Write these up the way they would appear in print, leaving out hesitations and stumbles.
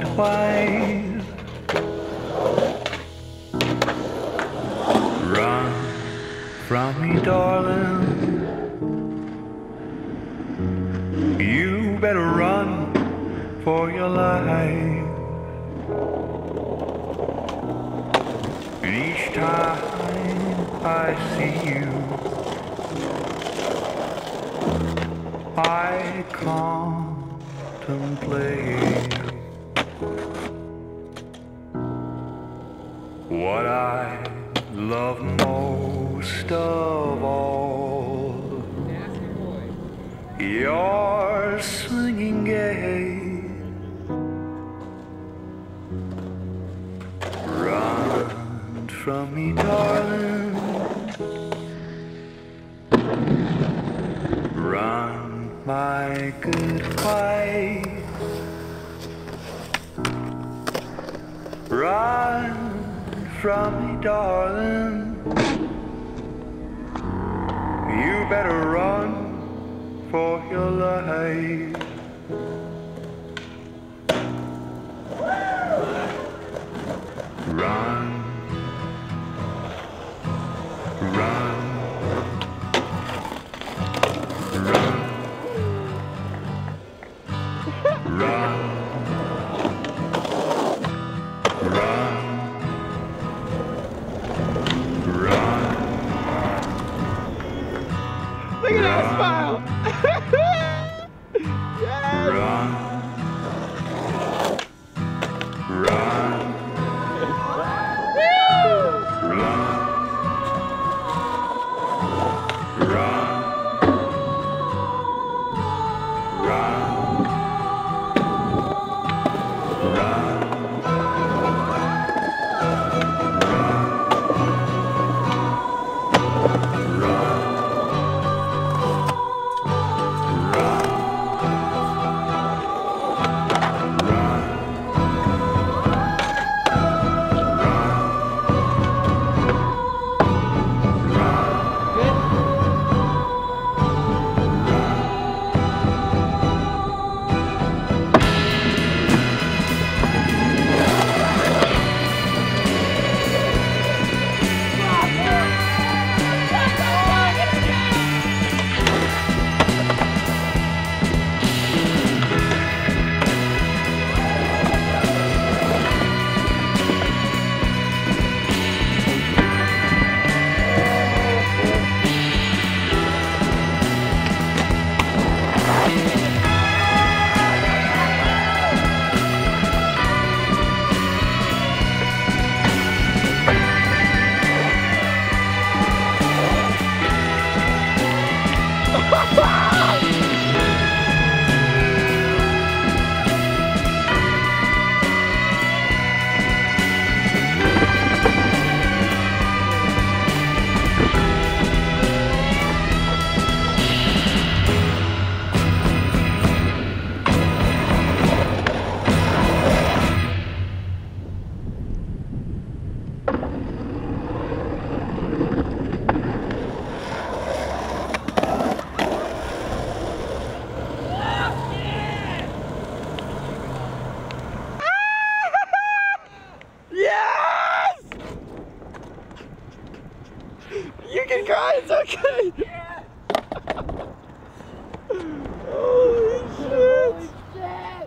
and white. Run from me, darling. You better run for your life. And each time I see you, I contemplate what I love most of all, your swinging gait. Run from me, darling. Run, my good fight. Run from me, darling. You better run for your life. Run, run, run, run. Look at that smile! Yes! Run! Run! Woo! Run! Run! Run! Run! You can cry, it's okay! Yeah. Holy shit! Holy shit!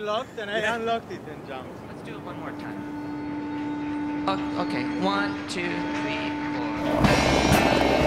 locked and I unlocked it and jumped. Let's do it one more time. Okay, 1, 2, 3, 4.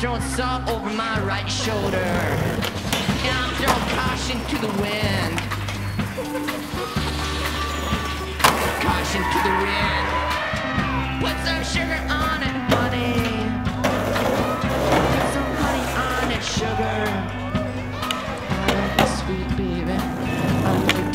Throwing salt over my right shoulder, and I'm throwing caution to the wind. Caution to the wind. Put some sugar on it, honey. Put some honey on it, sugar. I love you, sweet baby. I love you,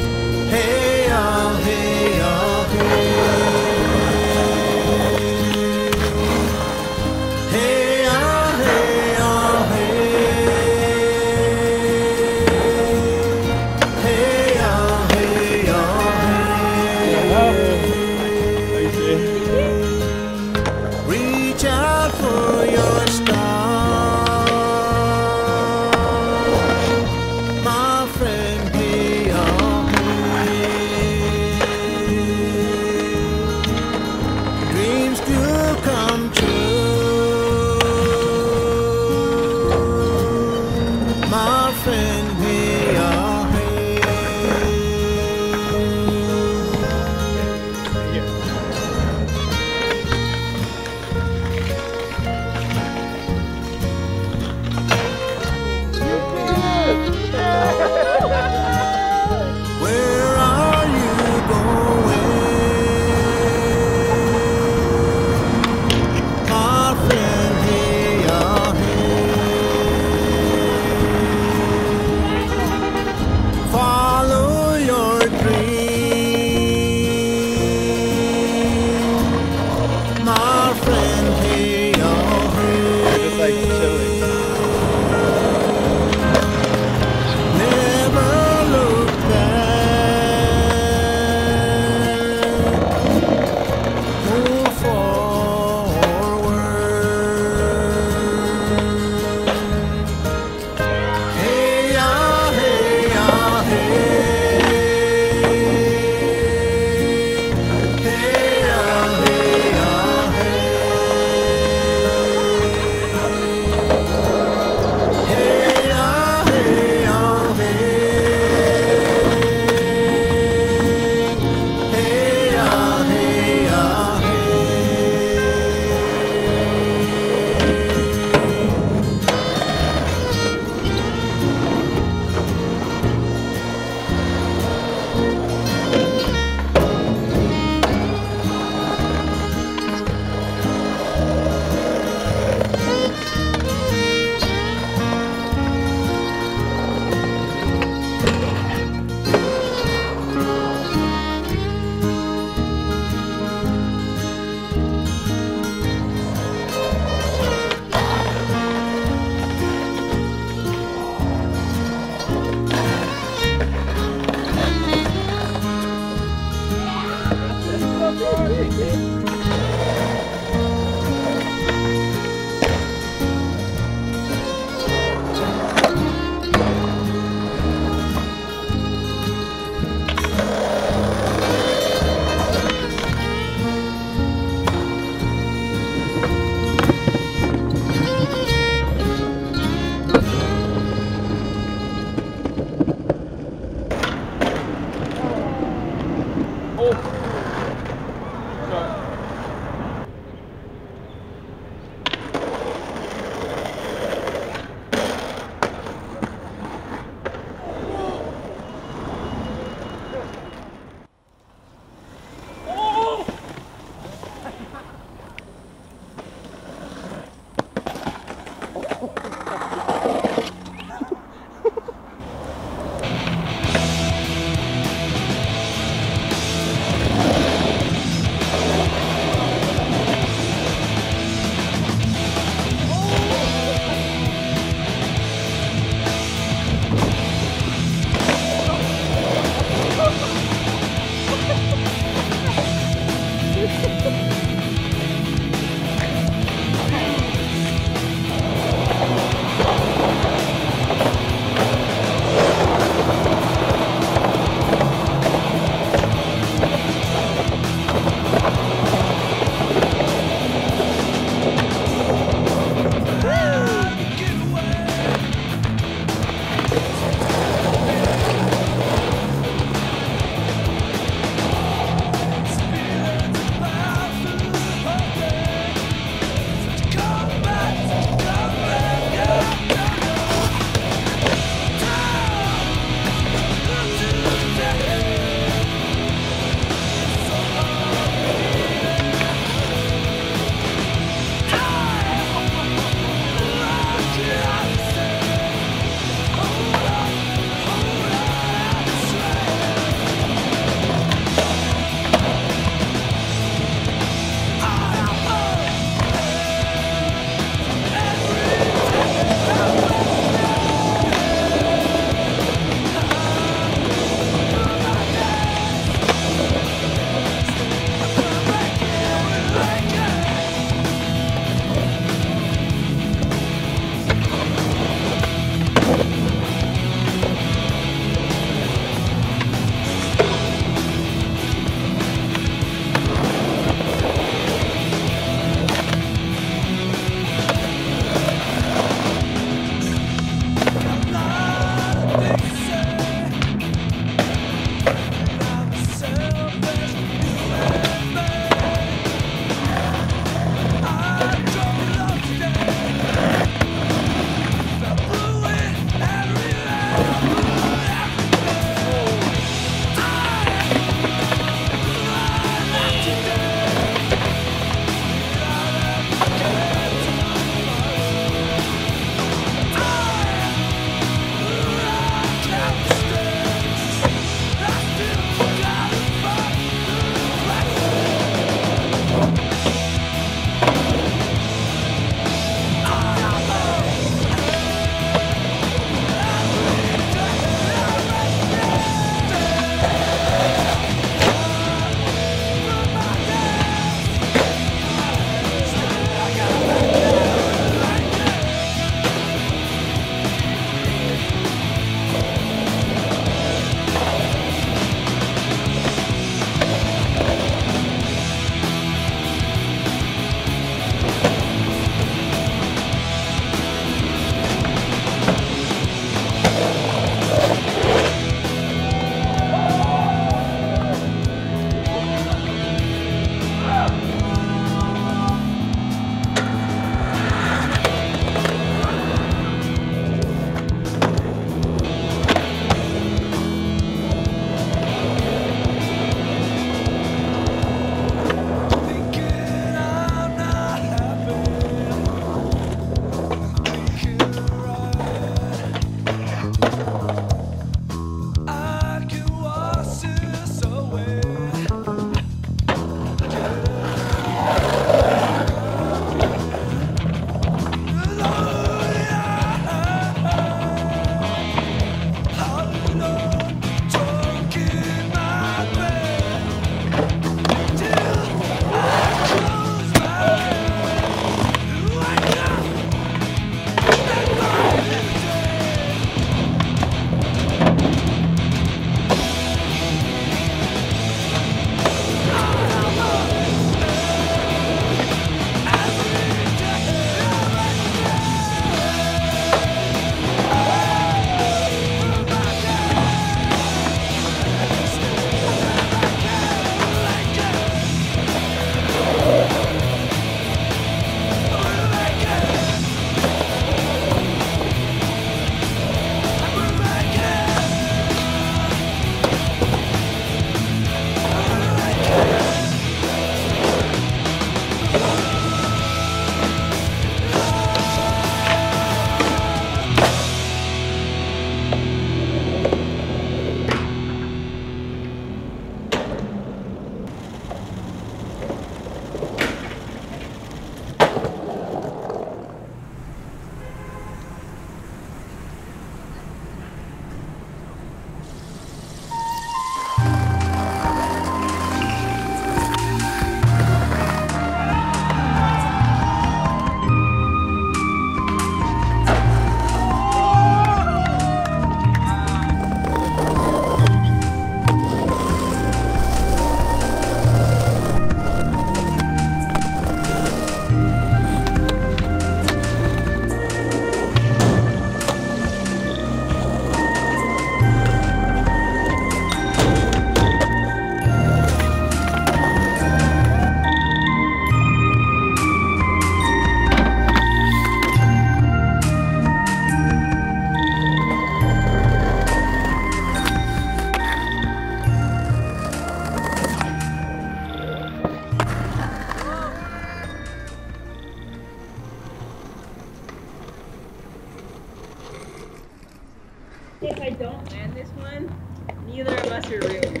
Not your real ones.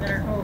That are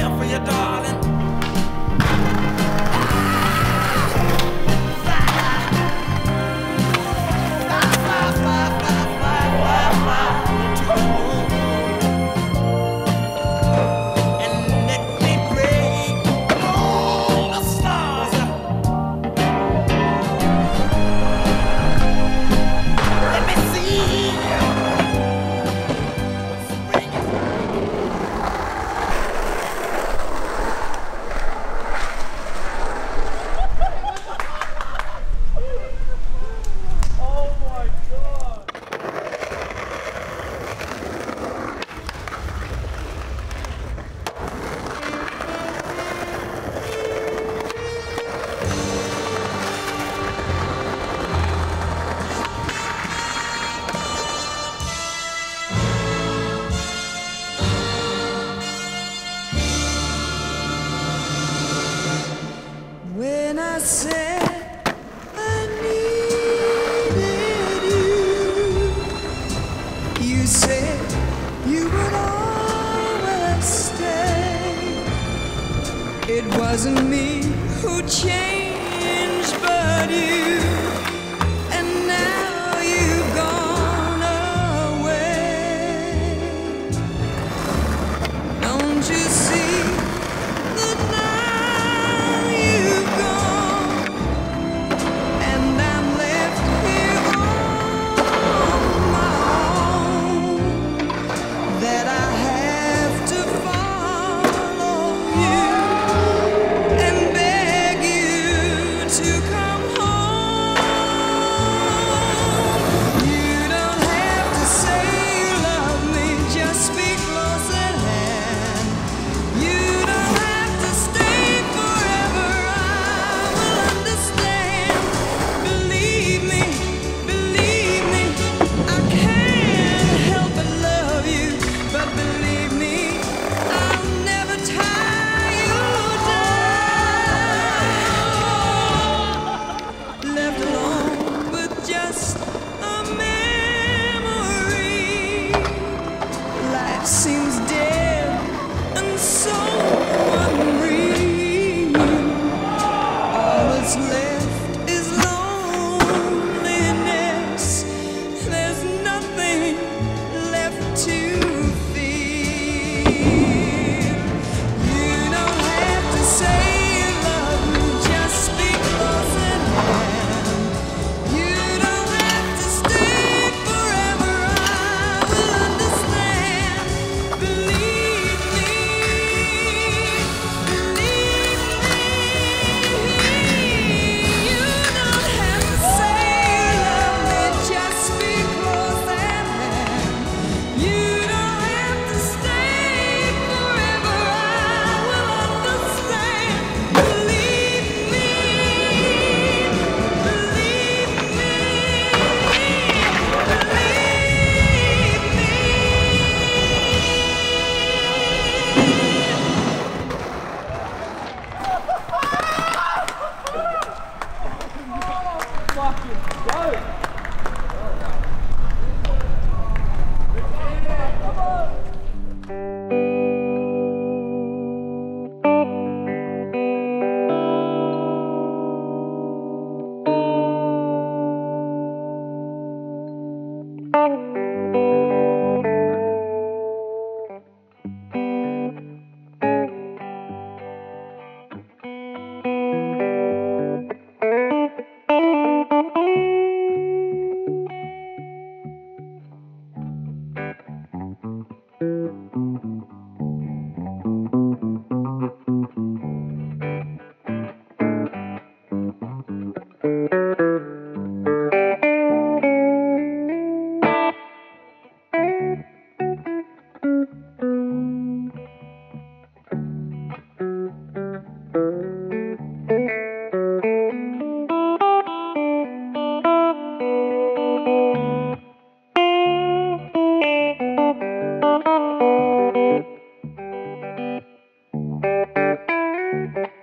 care for you, darling. It wasn't me who changed, but you. And now you've gone away. Don't you see that now you've gone, and I'm left here on my own? That I have to follow you. Seems dead and so unreal. All that's left is loneliness. There's nothing left to feel. You don't have to say you love me, just be close at hand. You don't have to stay forever, I will understand.